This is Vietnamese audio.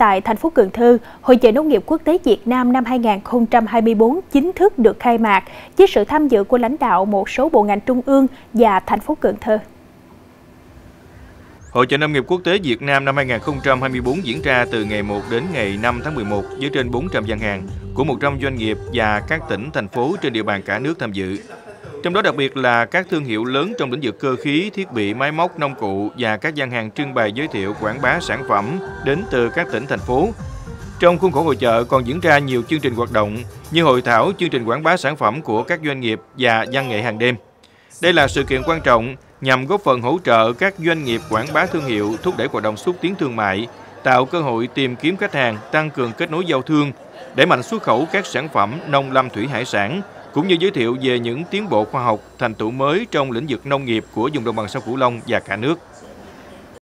tại thành phố Cần Thơ, Hội chợ Nông nghiệp Quốc tế Việt Nam năm 2024 chính thức được khai mạc với sự tham dự của lãnh đạo một số bộ ngành trung ương và thành phố Cần Thơ. Hội chợ Nông nghiệp Quốc tế Việt Nam năm 2024 diễn ra từ ngày 1 đến ngày 5 tháng 11 với trên 400 gian hàng của 100 doanh nghiệp và các tỉnh, thành phố trên địa bàn cả nước tham dự. Trong đó đặc biệt là các thương hiệu lớn trong lĩnh vực cơ khí, thiết bị, máy móc, nông cụ và các gian hàng trưng bày giới thiệu quảng bá sản phẩm đến từ các tỉnh, thành phố. Trong khuôn khổ hội chợ còn diễn ra nhiều chương trình hoạt động như hội thảo, chương trình quảng bá sản phẩm của các doanh nghiệp và văn nghệ hàng đêm. Đây là sự kiện quan trọng nhằm góp phần hỗ trợ các doanh nghiệp quảng bá thương hiệu, thúc đẩy hoạt động xúc tiến thương mại, tạo cơ hội tìm kiếm khách hàng, tăng cường kết nối giao thương, đẩy mạnh xuất khẩu các sản phẩm nông lâm thủy hải sản, cũng như giới thiệu về những tiến bộ khoa học, thành tựu mới trong lĩnh vực nông nghiệp của vùng đồng bằng sông Cửu Long và cả nước.